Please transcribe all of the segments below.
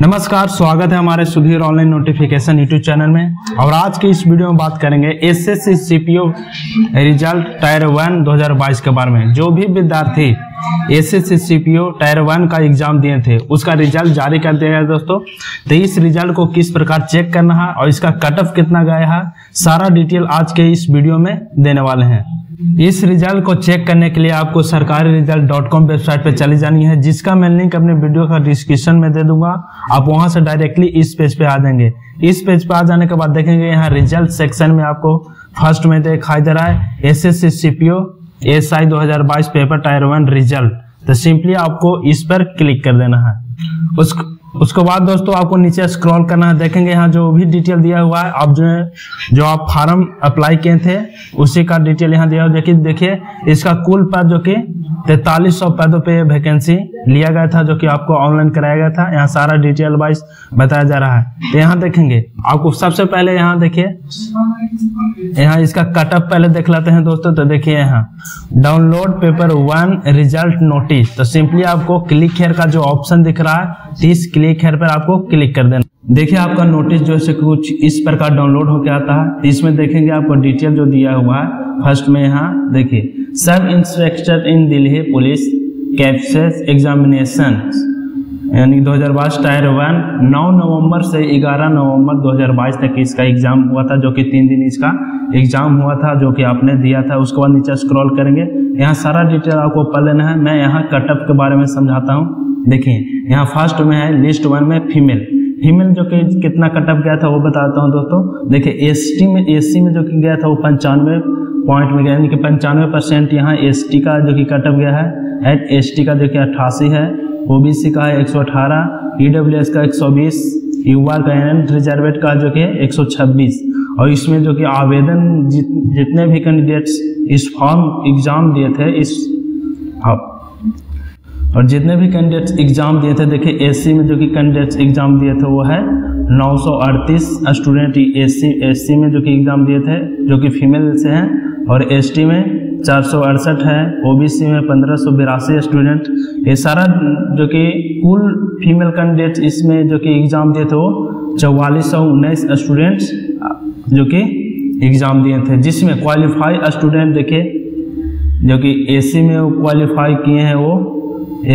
नमस्कार, स्वागत है हमारे Sudhir online notification YouTube channel में। और आज की इस वीडियो में बात करेंगे एसएससी सीपीओ रिजल्ट टायर 1 2022 के बारे में। जो भी विद्यार्थी एसएससी सीपीओ टायर 1 का एग्जाम दिए थे उसका रिजल्ट जारी कर दिया गया दोस्तों। तो इस रिजल्ट को किस प्रकार चेक करना है और इसका कट ऑफ कितना गया है, सारा डिटेल आज के इस वीडियो में देने वाले हैं। इस रिजल्ट को चेक करने के लिए आपको सरकारी result.com वेबसाइट पर चली जानी है, जिसका मैं लिंक अपने वीडियो का डिस्क्रिप्शन में दे दूंगा। आप वहां से डायरेक्टली इस पेज पे आ जाएंगे। इस पेज पे आ जाने के बाद देखेंगे यहाँ रिजल्ट सेक्शन में आपको फर्स्ट में दिखाई दे रहा है SSC CPO SI 2022 paper tier 1 result. तो सिंपली आपको इस पर क्लिक कर देना है। उसके बाद दोस्तों आपको नीचे स्क्रॉल करना है, देखेंगे यहाँ जो भी डिटेल दिया हुआ है, आप जो आप फार्म अप्लाई किए थे उसी का डिटेल यहाँ दिया हुआ है। देखिए इसका कुल पद जो कि 4300 पदों पे वैकेंसी लिया गया था, जो कि आपको ऑनलाइन कराया गया था। यहाँ सारा डिटेल वाइज बताया जा रहा है। तो यहाँ देखेंगे आपको सबसे पहले यहाँ देखिए यहाँ इसका कट ऑफ पहले देख लेते हैं दोस्तों। तो देखिए यहाँ डाउनलोड पेपर 1 रिजल्ट नोटिस। तो सिंपली आपको क्लिक हेयर का जो ऑप्शन दिख रहा है 30 क्लिक हेयर पर आपको क्लिक कर देना। देखिए आपका नोटिस जो है कुछ इस प्रकार डाउनलोड होकर आता है। इसमें देखेंगे आपको डिटेल जो दिया हुआ है फर्स्ट में यहाँ देखिए sub inspector in Delhi police CAPFs examination यानी 2022 टायर 1 9 नवंबर से 11 नवंबर 2022 तक इसका एग्जाम हुआ था, जो कि 3 दिन इसका एग्जाम हुआ था, जो कि आपने दिया था। उसके बाद नीचे स्क्रॉल करेंगे, यहाँ सारा डिटेल आपको पढ़ लेना है। मैं यहाँ कटअप के बारे में समझाता हूँ। देखिए यहाँ फर्स्ट में है लिस्ट 1 में फीमेल जो कि कितना कटअप गया था वो बताता हूँ दोस्तों। देखिए एससी में जो कि गया था वो 95 पॉइंट में गया, यानी कि 95% यहाँ एसटी का जो कि कटअप गया है। एसटी का जो कि 88 है, ओबीसी का है 118, ईडब्ल्यूएस का 120, यूआर का एंड रिजर्वेट का जो कि 126। और इसमें जो कि आवेदन जितने भी कैंडिडेट्स इस फॉर्म एग्जाम दिए थे देखिए एससी में जो कि कैंडिडेट्स एग्जाम दिए थे वो है 938 स्टूडेंट एससी में जो कि एग्जाम दिए थे, जो कि फीमेल से हैं। और एसटी में 468 है, ओबीसी में 1582 स्टूडेंट। ये सारा जो कि कुल फीमेल कैंडिडेट्स इसमें जो कि एग्जाम दिए थे वो 4419 स्टूडेंट्स जो कि एग्जाम दिए थे, जिसमें क्वालिफाई स्टूडेंट देखिए जो कि एससी में क्वालिफाई किए हैं वो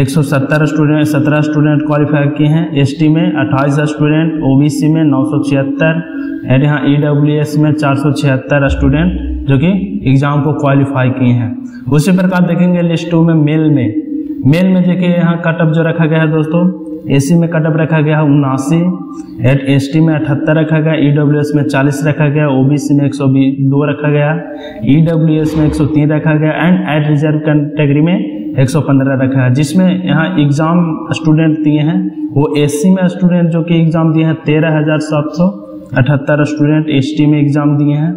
170 स्टूडेंट, 17 स्टूडेंट क्वालिफाई किए हैं। एसटी में 28 स्टूडेंट, ओबीसी में 976 एंड यहाँ ईडब्ल्यूएस में 476 स्टूडेंट जो कि एग्जाम को क्वालिफाई किए हैं। उसी प्रकार देखेंगे लिस्ट 2 में मेल में देखिए यहाँ कटअप जो रखा गया है दोस्तों, एससी में कटअप रखा गया है 79 एट एसटी में 78 रखा गया, ईडब्ल्यूएस में 40 रखा गया, ओबीसी में 102 रखा गया, ईडब्ल्यूएस में 103 रखा गया एंड एट रिजर्व कैटेगरी में 115 रखा है। जिसमें यहाँ एग्जाम स्टूडेंट दिए हैं वो एससी में स्टूडेंट जो कि एग्जाम दिए हैं 13,778 स्टूडेंट एसटी में एग्जाम दिए हैं।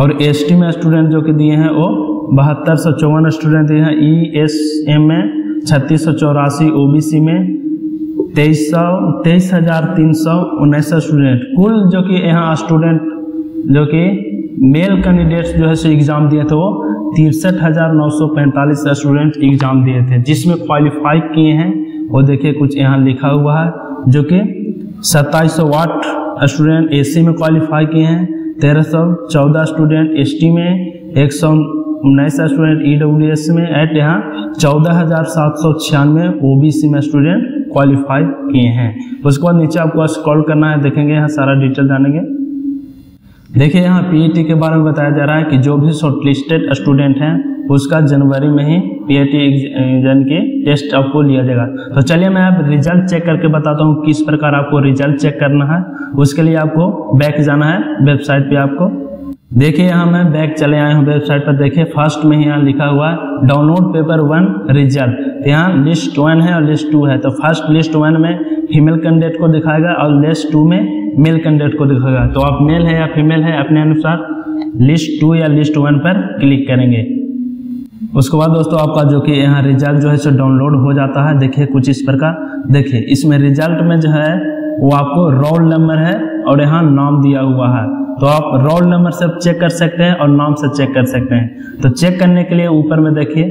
और एसटी में स्टूडेंट जो कि दिए हैं वो 7254 स्टूडेंट दिए हैं, ईएसएम में 3684, ओबीसी में 23,319 स्टूडेंट। कुल जो कि यहाँ स्टूडेंट जो कि मेल कैंडिडेट्स जो है सो एग्जाम दिए थे वो 63,945 स्टूडेंट एग्जाम दिए थे, जिसमें क्वालिफाई किए हैं वो देखिए कुछ यहाँ लिखा हुआ है जो कि 2708 स्टूडेंट एससी में क्वालिफाई किए हैं, 1314 स्टूडेंट एसटी में, 119 स्टूडेंट ईडब्ल्यूएस में एट यहाँ 14,796 ओबीसी में स्टूडेंट क्वालिफाई किए हैं। उसके बाद नीचे आपको स्क्रॉल करना है, देखेंगे यहाँ सारा डिटेल जानेंगे। देखिए यहाँ पीईटी के बारे में बताया जा रहा है कि जो भी शॉर्टलिस्टेड स्टूडेंट हैं उसका जनवरी में ही पीईटी एग्जाम के टेस्ट आपको लिया जाएगा। तो चलिए मैं आप रिजल्ट चेक करके बताता हूँ किस प्रकार आपको रिजल्ट चेक करना है। उसके लिए आपको बैक जाना है वेबसाइट पर। आपको देखिए यहाँ मैं बैक चले आया हूँ वेबसाइट पर। देखिए फर्स्ट में यहाँ लिखा हुआ है डाउनलोड पेपर 1 रिजल्ट। यहाँ लिस्ट 1 है और लिस्ट 2 है। तो फर्स्ट लिस्ट 1 में फीमेल कैंडिडेट को दिखाएगा और लिस्ट 2 में मेल कैंडिडेट को दिखाएगा। तो आप मेल है या फीमेल है अपने अनुसार लिस्ट 2 या लिस्ट 1 पर क्लिक करेंगे। उसके बाद दोस्तों आपका जो कि यहाँ रिजल्ट जो है सो डाउनलोड हो जाता है। देखिए कुछ इस प्रकार, देखिए इसमें रिजल्ट में जो है वो आपको रोल नंबर है और यहाँ नाम दिया हुआ है। तो आप रोल नंबर से चेक कर सकते हैं और नाम से चेक कर सकते हैं। तो चेक करने के लिए ऊपर में देखिए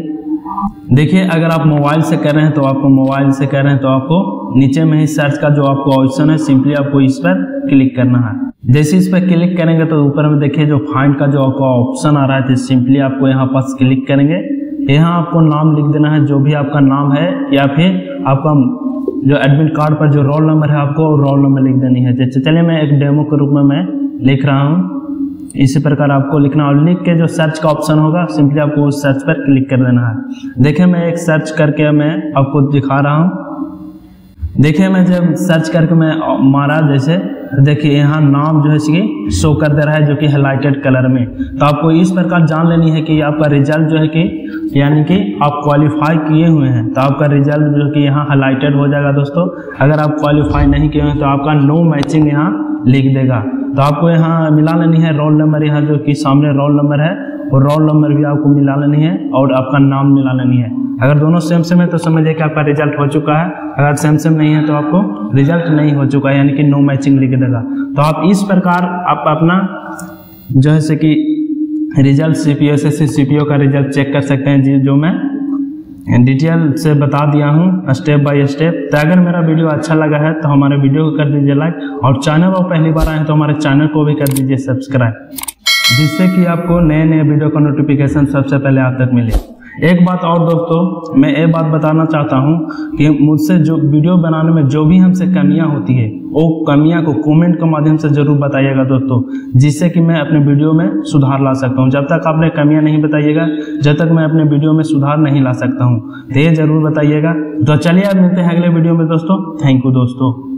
देखिए अगर आप मोबाइल से कर रहे हैं तो आपको नीचे में ही सर्च का जो आपको ऑप्शन है सिंपली आपको इस पर क्लिक करना है। जैसे इस पर क्लिक करेंगे तो ऊपर में देखिए जो फाइंड का जो आपका ऑप्शन आ रहा है तो सिंपली आपको यहाँ पर क्लिक करेंगे। यहाँ आपको नाम लिख देना है, जो भी आपका नाम है या फिर आपका जो एडमिट कार्ड पर जो रोल नंबर है आपको रोल नंबर लिख देनी है। जैसे चलिए मैं एक डेमो के रूप में मैं लिख रहा हूँ, इसी प्रकार आपको लिखना और लिख के जो सर्च का ऑप्शन होगा सिंपली आपको उस सर्च पर क्लिक कर देना है। देखिए मैं एक सर्च करके मैं आपको दिखा रहा हूँ। देखिए मैं जब सर्च करके मैं मारा जैसे तो देखिए यहाँ नाम जो है इसकी शो कर दे रहा है जो कि हाइलाइटेड कलर में। तो आपको इस प्रकार जान लेनी है कि आपका रिजल्ट जो है कि यानी कि आप क्वालिफाई किए हुए हैं तो आपका रिजल्ट जो कि यहाँ हाइलाइटेड हो जाएगा। दोस्तों अगर आप क्वालिफाई नहीं किए हैं तो आपका नो मैचिंग यहाँ लिख देगा। तो आपको यहाँ मिला लेनी है रोल नंबर, यहाँ जो कि सामने रोल नंबर है और रोल नंबर भी आपको मिला लेनी है और आपका नाम मिला लेनी है। अगर दोनों सेम सेम है तो समझिए कि आपका रिजल्ट हो चुका है, अगर सेम सेम नहीं है तो आपको रिजल्ट नहीं हो चुका है यानी कि नो मैचिंग लिख देगा। तो आप इस प्रकार आप अपना जो है कि रिजल्ट सीपीओ एसएससी सीपीओ का रिजल्ट चेक कर सकते हैं, जो मैं डिटेल से बता दिया हूँ स्टेप बाय स्टेप। तो अगर मेरा वीडियो अच्छा लगा है तो हमारे वीडियो को कर दीजिए लाइक, और चैनल पर पहली बार आए तो हमारे चैनल को भी कर दीजिए सब्सक्राइब, जिससे कि आपको नए नए वीडियो का नोटिफिकेशन सबसे पहले आप तक मिले। एक बात और दोस्तों, मैं ये बात बताना चाहता हूँ कि मुझसे जो वीडियो बनाने में जो भी हमसे कमियाँ होती है वो कमियाँ को कमेंट के माध्यम से ज़रूर बताइएगा दोस्तों, जिससे कि मैं अपने वीडियो में सुधार ला सकता हूँ। जब तक आपने कमियाँ नहीं बताइएगा जब तक मैं अपने वीडियो में सुधार नहीं ला सकता हूँ, तो ये ज़रूर बताइएगा। तो चलिए आप मिलते हैं अगले वीडियो में दोस्तों। थैंक यू दोस्तों।